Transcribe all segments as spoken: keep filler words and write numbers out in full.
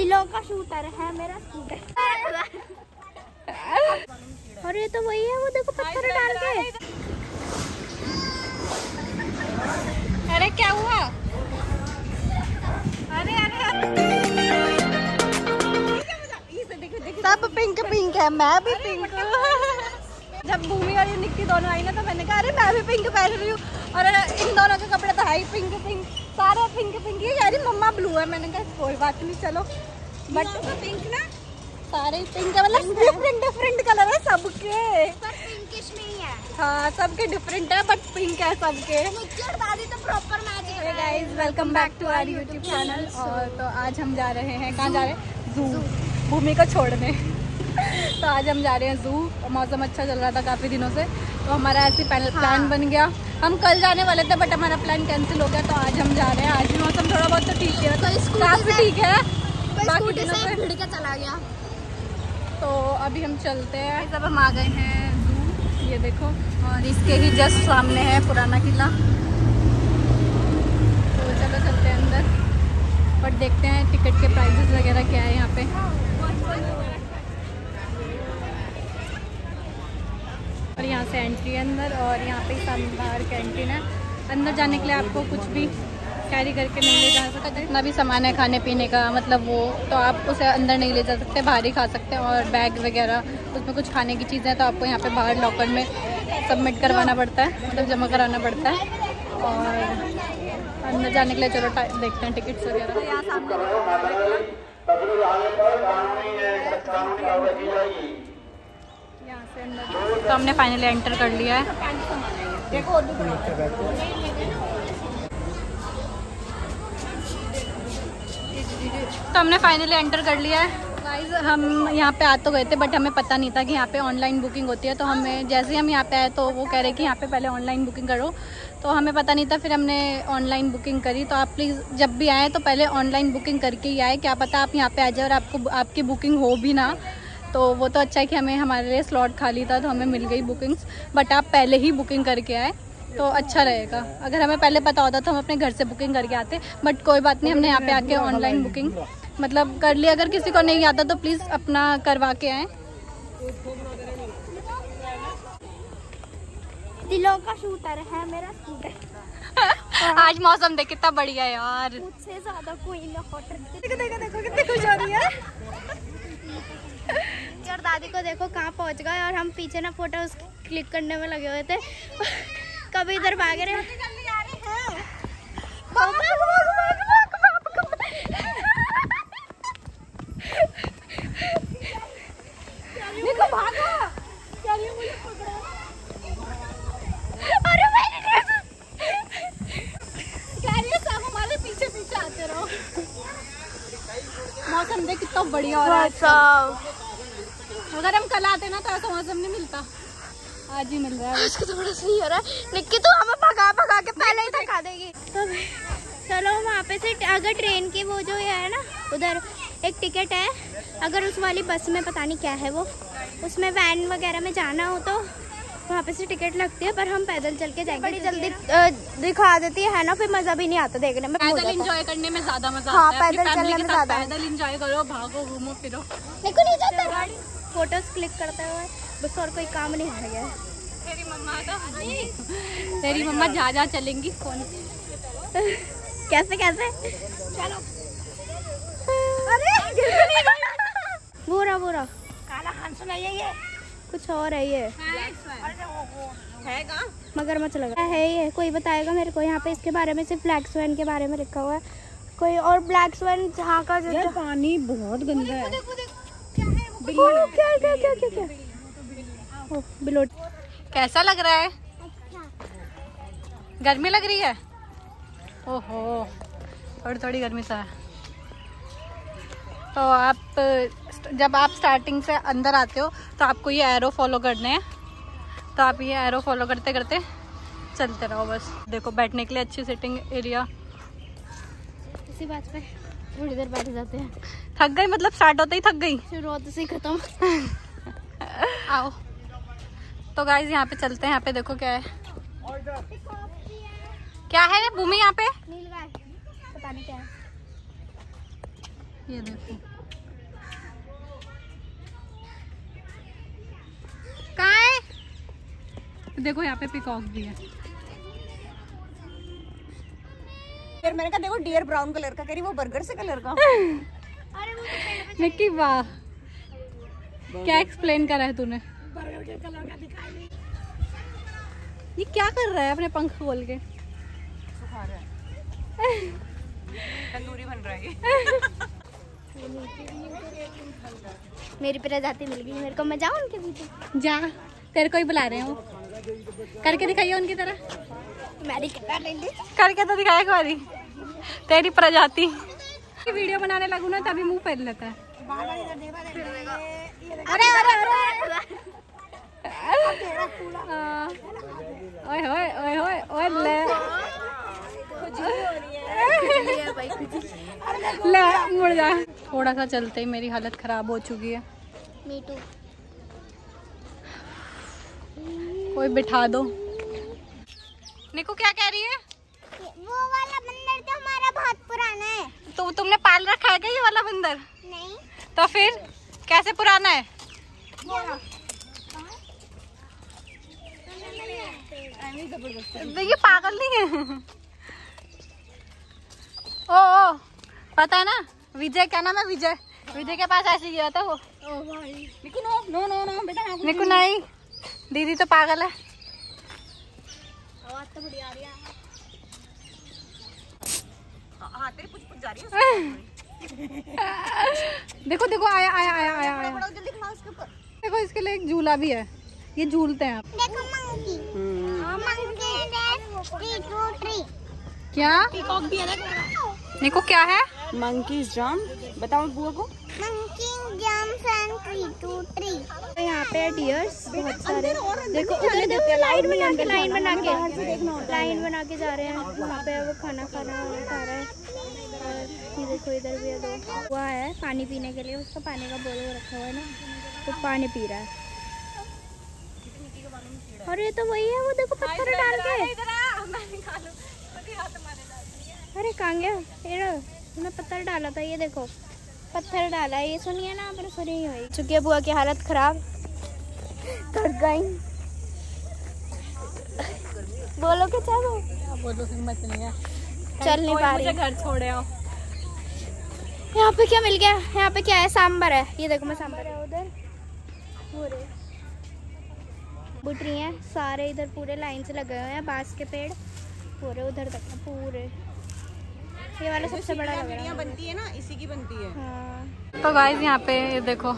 दिलों का शूटर है मेरा स्कूटर। और ये तो वही है, वो देखो पत्थर डाल के। अरे क्या हुआ? अरे अरे सब पिंक पिंक है, मैं भी पिंक। जब भूमि और निक्की दोनों आई ना तो मैंने कहा अरे मैं भी पिंक पहन रही हूँ, और इन दोनों के कपड़े तो है ही पिंक पिंक, सारे पिंक पिंक। ये यार मम्मा ब्लू है, मैंने कहा कोई बात नहीं चलो। बट तो पिंक ना सारे पिंक है, मतलब डिफरेंट डिफरेंट कलर है सबके, पर पिंकिश नहीं है। हाँ सबके डिफरेंट है बट पिंक है सबके। तो प्रॉपर मैच है। Guys welcome back to our YouTube channel. और तो आज हम जा रहे हैं, कहाँ जा रहे हैं? जू, भूमि को छोड़ने। तो आज हम जा रहे हैं जू। और मौसम अच्छा चल रहा था काफ़ी दिनों से, तो हमारा ऐसे प्लान हाँ। बन गया। हम कल जाने वाले थे बट हमारा प्लान कैंसिल हो गया, तो आज हम जा रहे हैं। आज भी मौसम थोड़ा बहुत तो ठीक है, तो काफ़ी ठीक है, बाकी दिनों से भिड़ के चला गया। तो अभी हम चलते हैं। सब हम आ गए हैं जू, ये देखो। और इसके ही जस्ट सामने है पुराना किला। तो चलो चलते हैं अंदर, बट देखते हैं टिकट के प्राइजेस वगैरह क्या है यहाँ पे। और यहाँ से एंट्री अंदर, और यहाँ पे बाहर कैंटीन है। अंदर जाने के लिए आपको कुछ भी कैरी करके नहीं ले जा सकता, जितना भी सामान है खाने पीने का, मतलब वो तो आप उसे अंदर नहीं ले जा सकते, बाहर ही खा सकते हैं। और बैग वगैरह उसमें कुछ खाने की चीज़ें तो आपको यहाँ पे बाहर लॉकर में सबमिट करवाना पड़ता है, मतलब जमा कराना पड़ता है। और अंदर जाने के लिए चलो देखते हैं टिकट्स वगैरह। तो हमने फाइनली एंटर कर लिया है। तो हमने फाइनली एंटर कर लिया है। गाइस हम यहाँ पे आ तो गए थे बट हमें पता नहीं था कि यहाँ पे ऑनलाइन बुकिंग होती है। तो हमें जैसे ही हम यहाँ पे आए तो वो कह रहे कि यहाँ पे पहले ऑनलाइन बुकिंग करो, तो हमें पता नहीं था। फिर हमने ऑनलाइन बुकिंग करी। तो आप प्लीज़ जब भी आएँ तो पहले ऑनलाइन बुकिंग करके ही आए, क्या पता आप यहाँ पर आ जाए और आपको आपकी बुकिंग हो भी ना। तो वो तो अच्छा है कि हमें हमारे लिए स्लॉट खाली था तो हमें मिल गई बुकिंग्स, बट आप पहले ही बुकिंग करके आए तो अच्छा रहेगा। अगर हमें पहले पता होता तो हम अपने घर से बुकिंग करके आते, बट कोई बात नहीं, हमने यहाँ पे आके ऑनलाइन बुकिंग मतलब कर ली। अगर किसी को नहीं आता तो प्लीज़ अपना करवा के आए। दिलों का शूटर है मेरा स्कूटर। आज मौसम देख कितना बढ़िया है यार, मुझसे ज़्यादा कोई ना। देखो देखो देखो कितनी खुश हो रही है। और दादी को देखो कहाँ पहुँच गए, और हम पीछे ना फोटो क्लिक करने में लगे हुए थे। कभी इधर भाग रहे मौसम देख कितना बढ़िया हो रहा है। अगर हम कल आते ना तो ऐसा मौसम नहीं मिलता, आज ही मिल रहा है। इसको थोड़ा सा नहीं हो रहा है। निक्की तो हमें भगा भगा के पहले ही थका देगी। तो चलो वहाँ पे से, अगर ट्रेन की वो जो है ना उधर एक टिकट है, अगर उस वाली बस में पता नहीं क्या है वो, उसमें वैन वगैरह में जाना हो तो वहाँ पे से टिकट लगती है, पर हम पैदल चल के जाएंगे। बड़ी जल्दी दिखा देती है ना, फिर मज़ा भी नहीं आता देखने में। पैदल एंजॉय करने में ज़्यादा मज़ा आता है। पैदल चलने में ज़्यादा, पैदल एंजॉय करो, भागो घूमो फिरो। देखो नहीं जाता फोटोज क्लिक करता हुआ, बस और कोई काम नहीं आ गया। तेरी मम्मा का तेरी मम्मा जा जा चलेंगी कौन कैसे कैसे। चलो अरे बुरा बुरा काला हांस नहीं है, ये कुछ और है, ये मगरमच्छ लगा है। ये कोई बताएगा मेरे को यहाँ पे इसके बारे में? सिर्फ ब्लैक स्वैन के बारे में लिखा हुआ है कोई, और ब्लैक स्वैन जहाँ का जो पानी बहुत गंदा है। क्या क्या क्या क्या क्या ओ, बिलोट कैसा लग रहा है? गर्मी लग रही है। ओहो थोड़ी थोड़ी गर्मी सा है। तो आप जब आप स्टार्टिंग से अंदर आते हो तो आपको ये एरो फॉलो करने हैं, तो आप ये एरो फॉलो करते करते चलते रहो बस। देखो बैठने के लिए अच्छी सिटिंग एरिया। इसी बात पे थोड़ी देर बैठ जाते हैं। थक गई, मतलब स्टार्ट होते ही थक गई, शुरुआत से खत्म। आओ तो गाइस यहाँ पे चलते हैं। यहाँ पे देखो क्या है, क्या है भूमि यहाँ पे? नीलगाय, पता नहीं क्या है। ये देखो कहाँ है, देखो यहाँ पे पिकॉक भी है। फिर मैंने कहा देखो डियर ब्राउन कलर का, कह रही वो बर्गर से कलर का। अरे निक्की वाह, क्या एक्सप्लेन करा है तूने, बर्गर के कलर का दिखाई नहीं। ये क्या कर रहा है अपने पंख खोल के, सुखा रहा है। तंदूरी बन रहा है। मेरी प्रजाति मिल गई मेरे को, मैं जाऊँ उनके पीछे? जा, तेरे को ही बुला रहे हो, करके दिखाइए उनकी तरह, करके तो दिखाया कुरी। तेरी प्रजाति वीडियो बनाने लगू ना तभी मुंह फेर लेता है। अरे अरे ओए ओए ओए ओए ओए ले ले मुड़ जा। थोड़ा सा चलते ही मेरी हालत खराब हो चुकी है। कोई बिठा दो। निकू क्या कह रही है? वो वाला बंदर तो हमारा बहुत पुराना है। तो तुमने पाल रखा है क्या ये वाला बंदर? नहीं। तो फिर कैसे पुराना है? ये पागल नहीं है। ओ ओ पता है ना विजय, क्या नाम है विजय, विजय के पास ऐसे गया था वो। ओ भाई Niku no no no no बेटा निकू नहीं, दीदी तो पागल है। तो बढ़िया आ रही है। हाँ तेरी पुछ पुछ जा रही है। देखो देखो आया आया आया आया आया। बड़ा जल्दी घुमाओ उसके ऊपर। देखो इसके लिए एक झूला भी है, ये झूलते हैं आप। देखो मंकी। Monkey tree. क्या? पीकॉक भी है ना। देखो क्या है? Monkey jump. बताओ बुआ को। Monkey jump and tree to tree. यहाँ पे डियर्स बहुत सारे, देखो उधर देखो लाइन बना के लाइन बना के लाइन बना के जा रहे हैं। वहाँ पे वो खाना खाना खा रहा है और ये देखो इधर भी दो हुआ है पानी पीने के लिए, उसका पानी का बोल रखा हुआ है ना, तो पानी पी रहा है। और ये तो वही है वो देखो पत्थर डाल के, अरे कांगे ये पत्थर डाला था, ये देखो पत्थर डाला है। ये सुनिए ना आपने सुनी ही हुई। चुकी है बुआ की हालत खराब कर गई। बोलो कि चलो बोलो, हिम्मत नहीं है चल नहीं पा रही, मुझे घर छोड़े आओ। यहाँ पे क्या मिल गया, यहाँ पे क्या है, सांबर है, ये देखो मैं सांबर है। उधर पूरे बुटरी है सारे, इधर पूरे लाइन से लगे हुए हैं बांस के पेड़ पूरे उधर तक पूरे। ये वाला सबसे बड़ा लकड़ियाँ बनती है ना, इसी की बनती है। हाँ। तो गाइस यहाँ पे ये देखो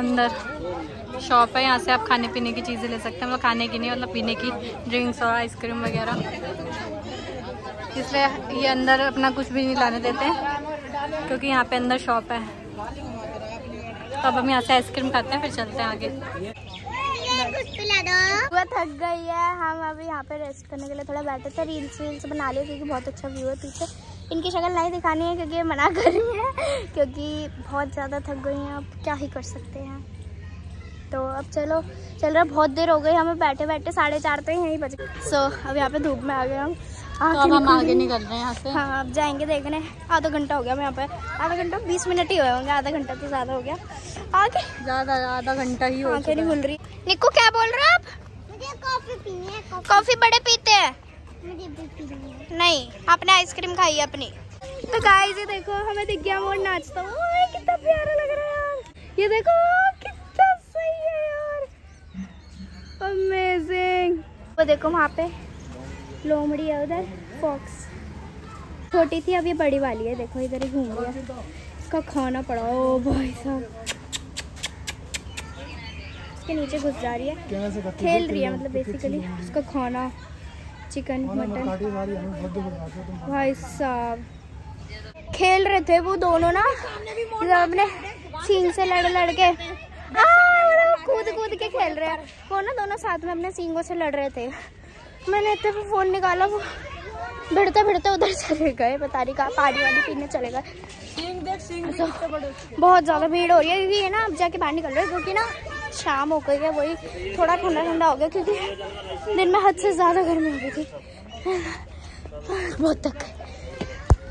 अंदर शॉप है, यहाँ से आप खाने पीने की चीज़ें ले सकते हैं। मतलब खाने की नहीं मतलब पीने की, ड्रिंक्स और आइसक्रीम वगैरह, इसलिए ये अंदर अपना कुछ भी नहीं लाने देते हैं क्योंकि यहाँ पे अंदर शॉप है। तो अब हम यहाँ से आइसक्रीम खाते हैं फिर चलते हैं आगे। वो थक गई है, हम अभी यहाँ पे रेस्ट करने के लिए थोड़ा बैठे थे। रील्स वील्स बना लिए क्योंकि बहुत अच्छा व्यू है पीछे। इनकी शक्ल नहीं दिखानी है क्योंकि मना कर रही है, क्योंकि बहुत ज़्यादा थक गई हैं, अब क्या ही कर सकते हैं। तो अब चलो चल रहा, बहुत देर हो गई हमें बैठे बैठे, साढ़े चार तो यहीं बज गए। सो अब यहाँ पे धूप में आ गए हम, अब हम आगे निकल रहे हैं यहाँ से। हाँ अब जाएंगे देखने, आधा घंटा हो गया हम यहाँ पे, आधा घंटा बीस मिनट ही हुए होंगे, आधा घंटा तो ज़्यादा हो गया, आगे ज़्यादा आधा घंटा ही हो गया। नहीं भूल रही निक्कू, क्या बोल रहे हो आप? मुझे कॉफ़ी पीनी है। कॉफ़ी बड़े पीते हैं? मुझे भी पीनी है। नहीं आपने आइसक्रीम खाई है अपनी। तो गाइस ये देखो हमें दिख गया मोर नाचता हुआ, कितना प्यारा लग रहा है यार, ये देखो कितना सही है यार, अमेजिंग। वो देखो वहाँ पे लोमड़ी है, उधर फॉक्स छोटी थी अब ये बड़ी वाली है, देखो इधर ही घूम रही है, इसका खाना पड़ा। ओ भाई साहब इसके नीचे घुस जा रही है, खेल रही है मतलब बेसिकली, उसका खाना चिकन मटन। भाई साहब खेल रहे थे वो दोनों ना, अपने सींग से लड़ लड़ के कूद कूद के खेल रहे हैं वो ना, दोनों साथ में अपने सींगों से लड़ रहे थे। मैंने इतने पे फ़ोन निकाला, वो भिड़ते भिड़ते उधर चले गए, बता रही कहा पानी वानी पीने चले गए। तो बहुत ज़्यादा भीड़ हो रही है क्योंकि ये ना अब जाके बाहर निकल रहे हैं क्योंकि ना शाम हो गई है, वही थोड़ा ठंडा ठंडा हो गया क्योंकि दिन में हद से ज़्यादा गर्मी हो गई थी, बहुत तक।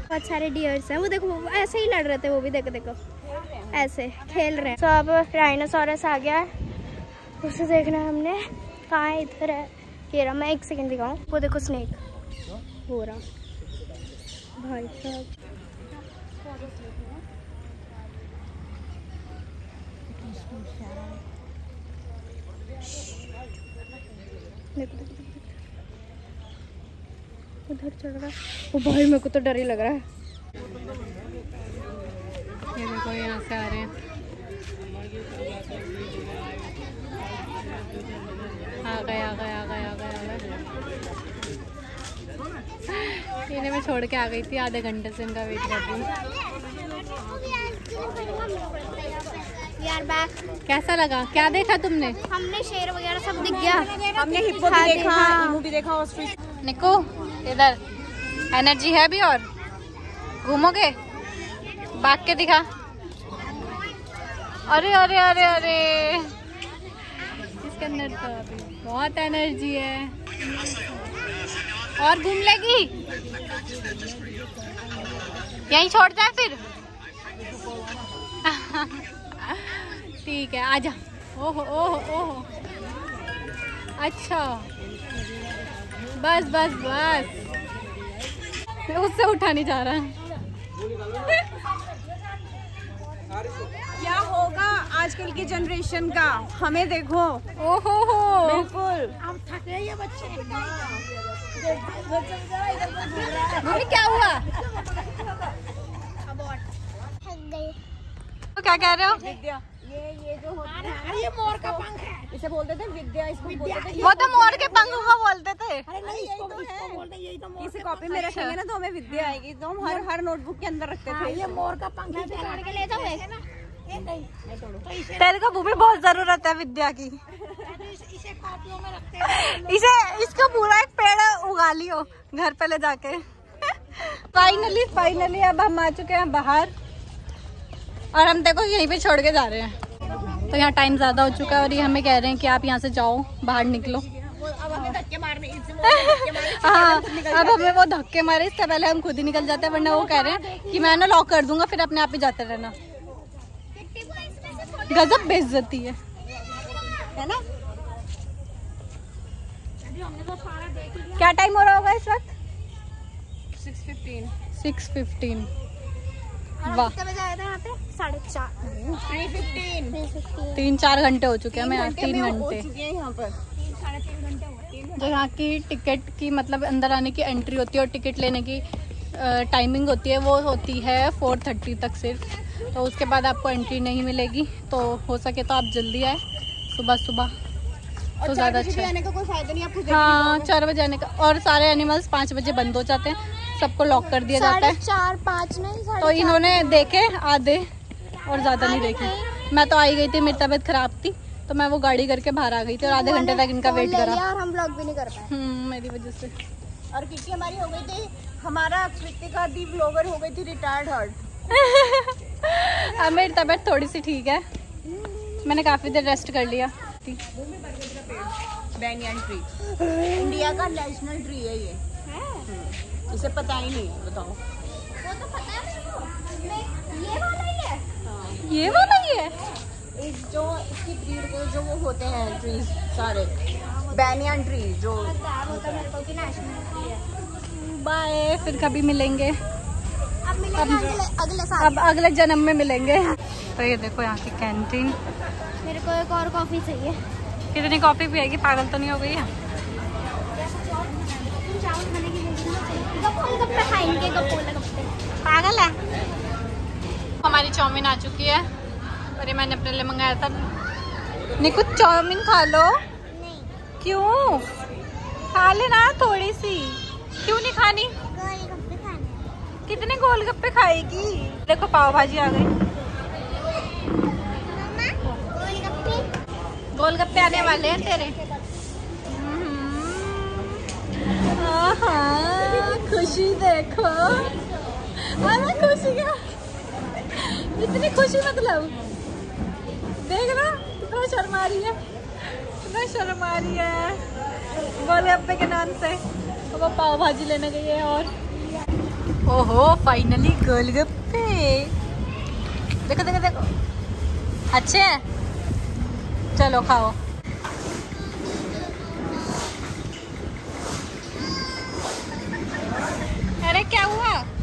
बहुत सारे डियर्स हैं, वो देखो वो ऐसे ही लड़ रहे थे, वो भी देखो देखो ऐसे खेल रहे हैं। तो अब राइनोसॉरस आ गया है, उसे देखना है हमने। कहाँ है? इधर है केरा, मैं एक सेकंड दिखाऊँ। वो देखो स्नेक हो रहा भाई साहब। देखो देखो उधर चढ़ रहा। वो भाई मेरे को तो डर ही लग रहा है। ये देखो यहाँ से आ रहे हैं। आ गए आ गए आ गए आ गए आ गए। इन्हें मैं छोड़ के आ गई थी, आधे घंटे से इनका वेट कर रही। कैसा लगा? क्या देखा तुमने? हमने शेर वगैरह सब दिख गया, हमने हिप्पो भी देखा, इमू भी देखा। निको इधर एनर्जी है भी, और घूमोगे भाग के दिखा। अरे अरे अरे अरे इसके अंदर तो अभी बहुत एनर्जी है। और घूम लेगी, यहीं छोड़ जाए फिर? ठीक है आजा। ओहो ओहो ओहो अच्छा बस बस बस, मैं उससे उठा नहीं जा रहा। क्या होगा आजकल की जनरेशन का, हमें देखो। ओहो हो बिल्कुल, हम थक रहे हैं बच्चे। मम्मी क्या हुआ? थक गई। तो क्या कह रहे हो? विद्या ये ये जो होता है ये मोर का पंख है, इसे बोलते थे विद्या, इसको बोलते थे। वो तो मोर के पंख को बोलते थे। अरे नहीं इसको इसको बोलते हैं, यही तो मोर। इसे कॉपी में रखेंगे ना तो हमें विद्या आएगी, तो हम हर हर नोटबुक के अंदर रखते थे। ये मोर का पंख है, निकाल के ले जाओ। है ना? ये नहीं, तेरे को भूमि बहुत जरूरत है विद्या की। इसे कॉपियों में रखते हैं, इसे इसका पूरा एक पेड़ उगा लियो घर पे ले जाके। फाइनली फाइनली अब हम आ चुके हैं बाहर, और हम देखो यहीं पे छोड़ के जा रहे हैं। तो यहाँ टाइम ज़्यादा हो चुका है, और ये हमें कह रहे हैं कि आप यहाँ से जाओ, बाहर निकलो। अब हमें धक्के मारने, हाँ अब हमें वो धक्के मारे, इससे पहले हम खुद ही निकल जाते हैं। वरना वो कह रहे हैं कि मैं ना लॉक कर दूंगा, फिर अपने आप ही जाते रहना। गजब बेइज्जती है, है ना? क्या टाइम हो रहा होगा इस वक्त? Six fifteen. वाह, साढ़े चार थ्री फिफ्टीन तीन चार घंटे हो चुके हैं। मैं तीन घंटे यहाँ पर तीन साढ़े तीन घंटे। जो यहाँ की टिकट की मतलब अंदर आने की एंट्री होती है और टिकट लेने की टाइमिंग होती है, वो होती है फोर थर्टी तक सिर्फ। तो उसके बाद आपको एंट्री नहीं मिलेगी, तो हो सके तो आप जल्दी आए सुबह सुबह, तो ज़्यादा अच्छा है। हाँ चार बजे आने का, और सारे एनिमल्स पाँच बजे बंद हो जाते हैं, सबको लॉक कर दिया जाता है। चार पाँच नहीं, तो इन्होंने देखे आधे और ज़्यादा नहीं देखे। मैं तो आई गई थी, मेरी तबीयत खराब थी, तो मैं वो गाड़ी करके बाहर आ गई थी, और आधे घंटे तक इनका वेट करा। यार हम ब्लॉग भी नहीं कर पाए मेरी वजह से, और किसी हमारी हो गई थी, हमारा कृतिका दी ब्लॉगर हो गई थी रिटायर्ड हर्ट। अब मेरी तबीयत थोड़ी सी ठीक है, मैंने काफ़ी देर रेस्ट कर लिया। बैंगन ट्री इंडिया का नेशनल ट्री है ये, इसे पता ही नहीं है। बताओ, वो तो पता है मुझको। ये वाला ही है, ये वाला ही है। इस जो इसकी ब्रीड के जो वो होते हैं ट्रीज, सारे बैनियन ट्री जो होता है, मेरे को नेशनल ट्री है। बाय, फिर कभी मिलेंगे। अब मिलेंगे अगले साल, अब अगले जन्म में मिलेंगे। तो ये देखो यहाँ की कैंटीन। मेरे को एक और कॉफ़ी चाहिए। कितनी कॉफ़ी पिएगी? पागल तो नहीं हो गई है? पागल है। हमारी चाउमीन आ चुकी है, और ये मैंने अपने लिए मंगाया था। निकु चाउमीन खा लो। नहीं। क्यों? खा लेना थोड़ी सी। क्यों नहीं खानी? गोलगप्पे खाने। कितने गोलगप्पे खाएगी? देखो पाव भाजी आ गई। गोलगप्पे गोलगप्पे आने वाले हैं तेरे। हाँ खुशी देखो, अरे खुशी क्या, इतनी खुशी मतलब देख ना, इतना शर्म आ रही है, इतना शर्म आ रही है। गोलगप्पे के नाम से वो पाव भाजी लेने गई है। और ओहो फाइनली गोलगप्पे देखो देखो देखो अच्छे हैं, चलो खाओ। अरे क्या हुआ?